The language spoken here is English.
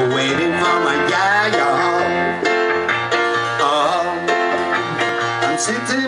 still waiting for my yaya. Oh, I'm sitting